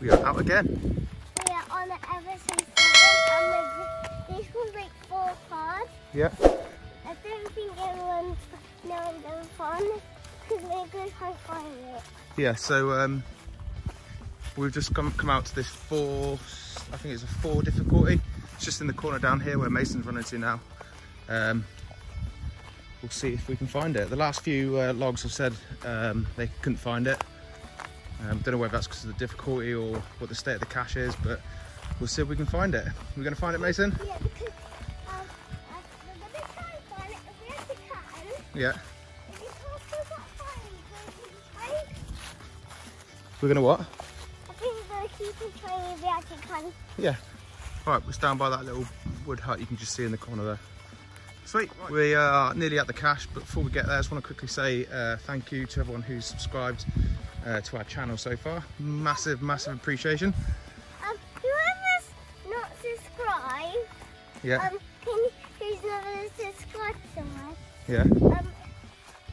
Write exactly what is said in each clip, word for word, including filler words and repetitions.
We are out again. We are on the Everton season. This was like four cars. Yeah. I don't think everyone knows them fun because they can't find it. Yeah, so um, we've just come, come out to this four, I think it's a four difficulty. It's just in the corner down here where Mason's running to now. Um, we'll see if we can find it. The last few uh, logs have said um, they couldn't find it. Um, don't know whether that's because of the difficulty or what the state of the cache is, but we'll see if we can find it. We're going to find it, Mason? Yeah, because um, uh, we're going to try and find it if we have to can. Yeah. If you can't still not find it, we're going to keep trying. We're going to what? I think we're going to keep trying if we have to can. Yeah. Alright, we're down by that little wood hut you can just see in the corner there. Sweet. Right. We are nearly at the cache, but before we get there, I just want to quickly say uh, thank you to everyone who's subscribed Uh, to our channel so far. Massive, massive appreciation. Um, whoever's not subscribed, yeah. um, can you, who's never subscribed somewhere, yeah. um, can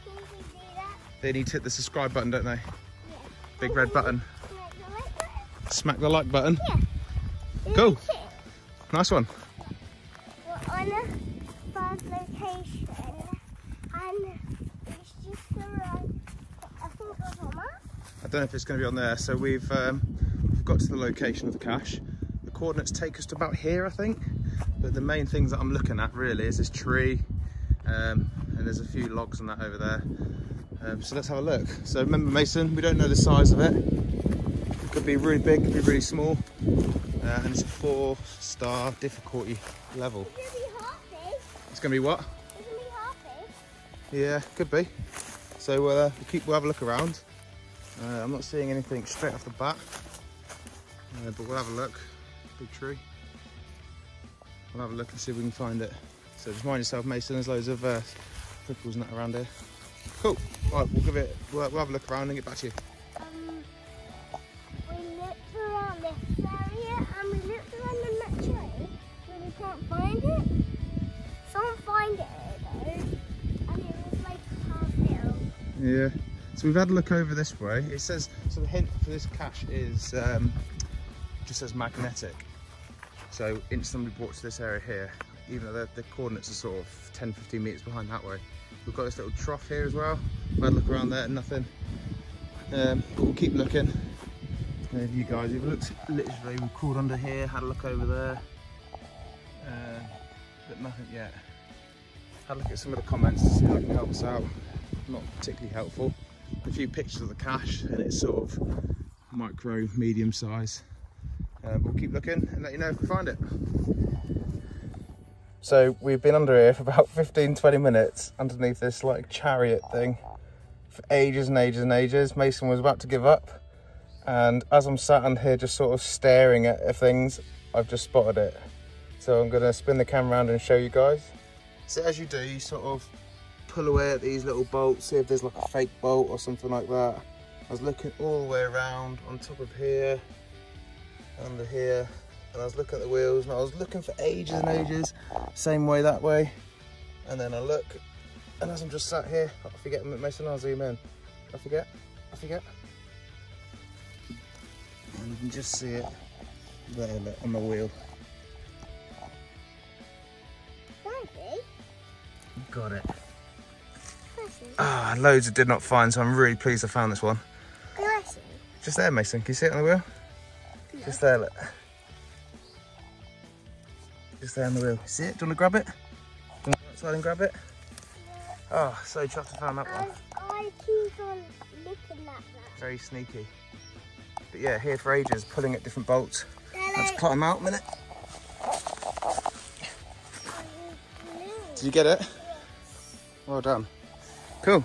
you do that? They need to hit the subscribe button, don't they? Yeah. Big red button. Smack the like button. Smack the like button? Yeah. Cool. Nice one. We're on a bad location and it's just the right, I think it's on that. I don't know if it's going to be on there. So we've, um, we've got to the location of the cache. The coordinates take us to about here, I think. But the main things that I'm looking at really is this tree, um, and there's a few logs on that over there. Um, so let's have a look. So remember, Mason, we don't know the size of it. It could be really big, could be really small, uh, and it's a four-star difficulty level. It's going to be half big. It's going to be what? It's going to be half big. Yeah, could be. So uh, we'll keep we'll have a look around. Uh, I'm not seeing anything straight off the bat, uh, but we'll have a look. Big tree. We'll have a look and see if we can find it. So just mind yourself, Mason. There's loads of uh, prickles and that around here. Cool. Right, we'll give it. We'll, we'll have a look around and get back to you. Um, we looked around this area and we looked around the tree, but we can't find it. Someone find it though, and it was like half-filled. Yeah. So we've had a look over this way. It says, so the hint for this cache is, um, just says magnetic. So instantly brought to this area here, even though the, the coordinates are sort of ten, fifteen meters behind that way. We've got this little trough here as well. We've had a look around there and nothing. Um, but we'll keep looking. And if you guys, we've looked, literally, we've crawled under here, had a look over there, uh, but nothing yet. Had a look at some of the comments to see how it can help us out. Not particularly helpful. A few pictures of the cache and it's sort of micro, medium size. Uh, we'll keep looking and let you know if we find it. So we've been under here for about fifteen, twenty minutes underneath this like chariot thing for ages and ages and ages. Mason was about to give up, and as I'm sat in here just sort of staring at things, I've just spotted it. So I'm going to spin the camera around and show you guys. So as you do, you sort of pull away at these little bolts, see if there's like a fake bolt or something like that. I was looking all the way around, on top of here, under here, and I was looking at the wheels, and I was looking for ages and ages, same way that way, and then I look, and as I'm just sat here, I forget, Mason, I'll zoom in. I forget, I forget. And you can just see it there, look, on the wheel. Got it. Ah, oh, loads I did not find, so I'm really pleased I found this one. Can I see? Just there, Mason. Can you see it on the wheel? No. Just there, look. Just there on the wheel. See it? Do you want to grab it? Do you want to go outside and grab it? No. Oh, so chuffed I found that I, one. I keep on looking at that. Very sneaky. But yeah, here for ages, pulling at different bolts. Hello. Let's climb out a minute. Did you get it? Yes. Well done. Cool.